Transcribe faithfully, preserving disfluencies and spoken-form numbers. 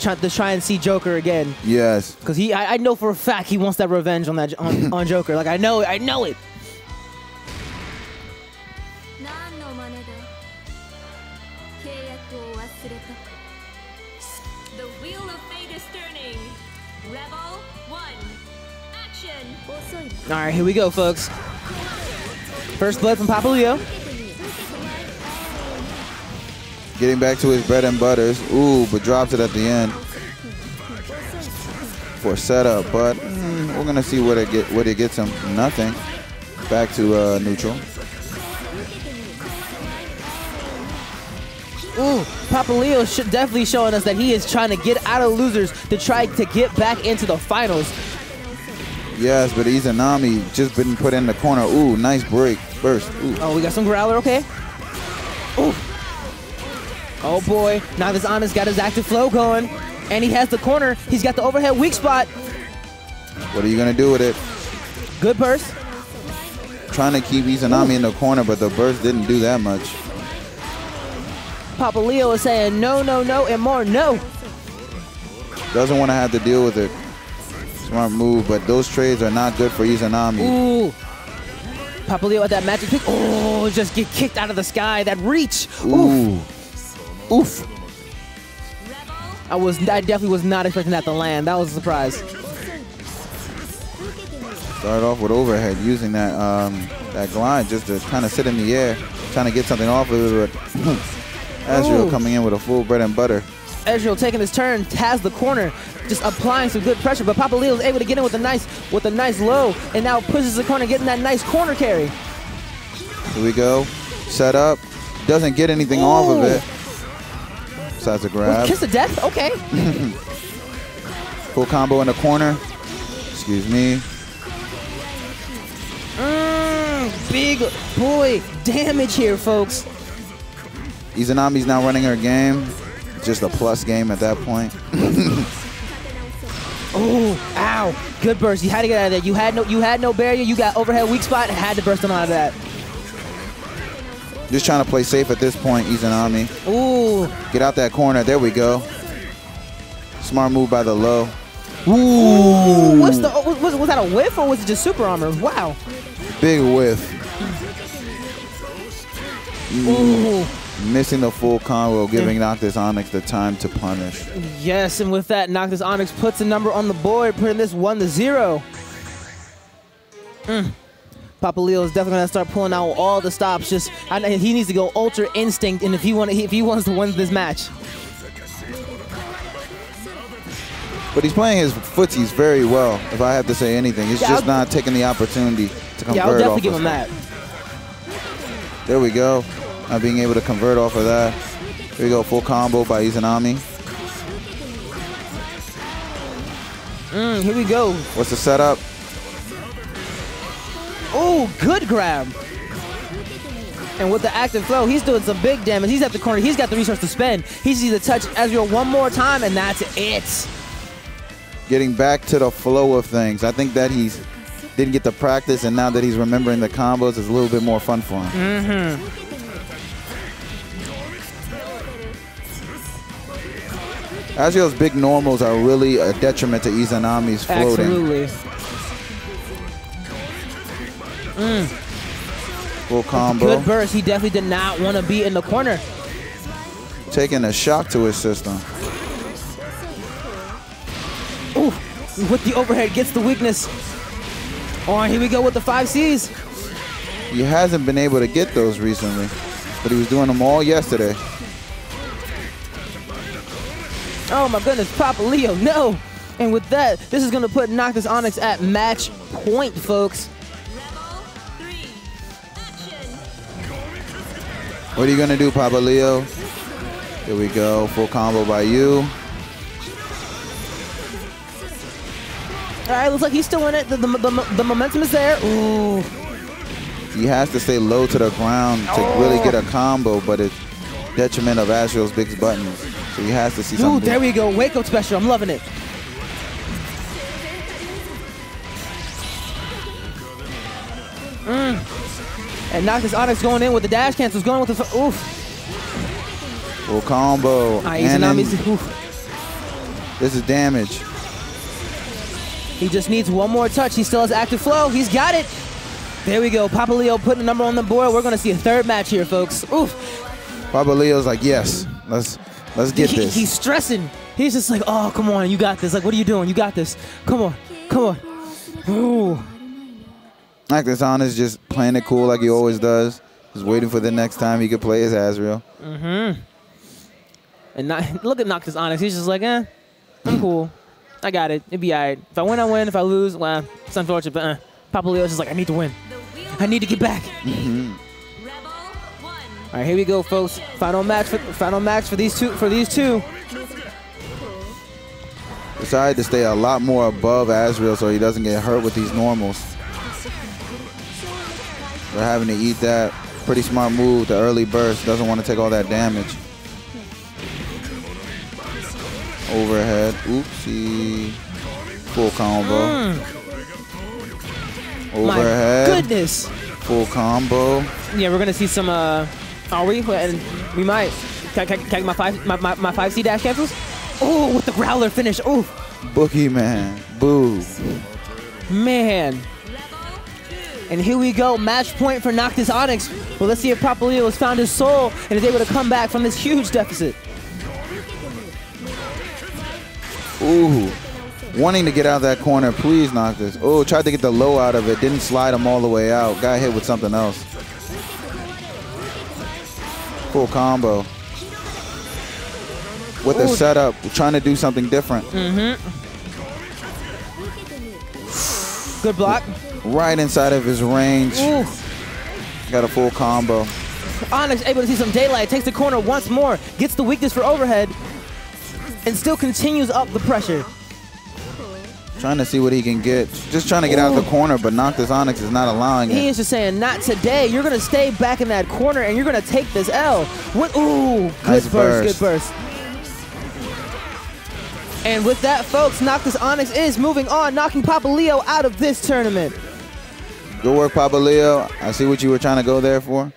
Trying to try and see Joker again. Yes. Because he, I, I know for a fact he wants that revenge on that on, on Joker. Like I know, I know it. The wheel of fate is turning. Rebel one, action. All right, here we go, folks. First blood from Papa Leo. Getting back to his bread and butters. Ooh, but drops it at the end for setup. But mm, we're gonna see what it get. What it gets him? Nothing. Back to uh, neutral. Ooh, Papa Leo sh definitely showing us that he is trying to get out of losers to try to get back into the finals. Yes, but Izanami just been put in the corner. Ooh, nice break first. Ooh. Oh, we got some growler. Okay. Ooh. Oh boy, Noctis Onyx got his active flow going. And he has the corner. He's got the overhead weak spot. What are you going to do with it? Good burst. Trying to keep Izanami Ooh. in the corner, but the burst didn't do that much. Papa Leo is saying no, no, no, and more no. Doesn't want to have to deal with it. Smart move, but those trades are not good for Izanami. Ooh. Papa Leo at that magic pick. Oh, just get kicked out of the sky. That reach. Ooh. Ooh. Oof. I was I definitely was not expecting that to land. That was a surprise. Started off with overhead using that um that glide just to kind of sit in the air, trying to get something off of it, but Azrael coming in with a full bread and butter. Ezreal taking his turn, has the corner, just applying some good pressure, but Papa Leo's able to get in with a nice with a nice low and now pushes the corner, getting that nice corner carry. Here we go. Set up. Doesn't get anything Ooh. off of it. Besides a grab. Kiss of death? Okay. Full combo in the corner. Excuse me. Mm, big boy damage here, folks. Izanami's now running her game. Just a plus game at that point. Oh, ow. Good burst. You had to get out of there. You had no you had no barrier. You got overhead weak spot and had to burst him out of that. Just trying to play safe at this point, Izanami. Ooh. Get out that corner. There we go. Smart move by the low. Ooh. Ooh. What's the, was, was that a whiff or was it just super armor? Wow. Big whiff. Ooh. Ooh. Missing the full combo, giving Noctis Onyx the time to punish. Yes, and with that, Noctis Onyx puts a number on the board, putting this one to zero. Mm. Papa Leo is definitely gonna start pulling out all the stops. Just I, he needs to go ultra instinct, and if he want, if he wants to win this match. But he's playing his footsies very well. If I have to say anything, he's yeah, just I'll, not taking the opportunity to convert. Yeah, I'll definitely give him that. There we go. Not being able to convert off of that. Here we go, full combo by Izanami. Mm, here we go. What's the setup? Oh, good grab. And with the active flow, he's doing some big damage. He's at the corner. He's got the resource to spend. He sees the touch Ezreal one more time, and that's it. Getting back to the flow of things. I think that he's didn't get the practice, and now that he's remembering the combos, it's a little bit more fun for him. Mm-hmm. Ezreal's big normals are really a detriment to Izanami's floating. Absolutely. Mm. Full combo. Good burst. He definitely did not want to be in the corner. Taking a shock to his system. Ooh, with the overhead, gets the weakness. All right, here we go with the five C's. He hasn't been able to get those recently, but he was doing them all yesterday. Oh my goodness, Papa Leo, no. And with that, this is going to put Noctis Onyx at match point, folks. What are you going to do, Papa Leo? Here we go. Full combo by you. All right, looks like he's still in it. The, the, the, the momentum is there. Ooh. He has to stay low to the ground to oh. really get a combo, but it's detriment of Azrael's big buttons. So he has to see Ooh, something. Ooh, there we go. Wake up special. I'm loving it. And Noctis Onyx going in with the dash cancels, going with the, oof. Full combo. All right, Izanami's, oof. This is damage. He just needs one more touch. He still has active flow. He's got it. There we go. Papa Leo putting a number on the board. We're going to see a third match here, folks. Oof. Papa Leo's like, yes, let's let's get he, this. He's stressing. He's just like, oh, come on, you got this. Like, what are you doing? You got this. Come on, come on. Ooh. Noctis Onyx just playing it cool like he always does. Just waiting for the next time he could play his Azrael. Mm-hmm. And not, look at Noctis Onyx. He's just like, eh, I'm cool. I got it. It'd be all right. If I win, I win. If I lose, well, it's unfortunate. But uh, Papa Leo's just like, I need to win. I need to get back. Mm-hmm. All right, here we go, folks. Final match for final match for these two. For these two. Decided to stay a lot more above Azrael so he doesn't get hurt with these normals. They're having to eat that. Pretty smart move, the early burst. Doesn't want to take all that damage. Overhead, oopsie. Full combo. Mm. Overhead. My goodness. Full combo. Yeah, we're going to see some, uh, are we? And we might. Can, can, can my five, my, my, my five C dash cancels? Oh, with the growler finish. Oh, Boogie Man. Boo. Man. And here we go. Match point for Noctis Onyx. Well, let's see if Papa Leo has found his soul and is able to come back from this huge deficit. Ooh. Wanting to get out of that corner. Please, Noctis. Oh, tried to get the low out of it. Didn't slide him all the way out. Got hit with something else. Cool combo. With the setup, trying to do something different. Mm-hmm. Good block. Right inside of his range. Ooh. Got a full combo. Onyx able to see some daylight. Takes the corner once more. Gets the weakness for overhead. And still continues up the pressure. Trying to see what he can get. Just trying to get Ooh. out of the corner, but Noctis Onyx is not allowing he it. He is just saying, not today. You're going to stay back in that corner, and you're going to take this L. What? Ooh. Good nice burst. Good burst. And with that, folks, Noctis Onyx is moving on, knocking Papa Leo out of this tournament. Good work, Papa Leo. I see what you were trying to go there for.